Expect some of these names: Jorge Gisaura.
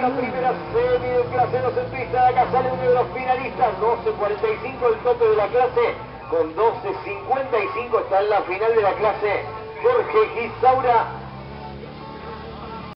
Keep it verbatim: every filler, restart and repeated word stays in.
la primera serie de placeros en pista. De acá sale uno de los finalistas, doce cuarenta y cinco el tope de la clase, con doce cincuenta y cinco está en la final de la clase Jorge Gisaura.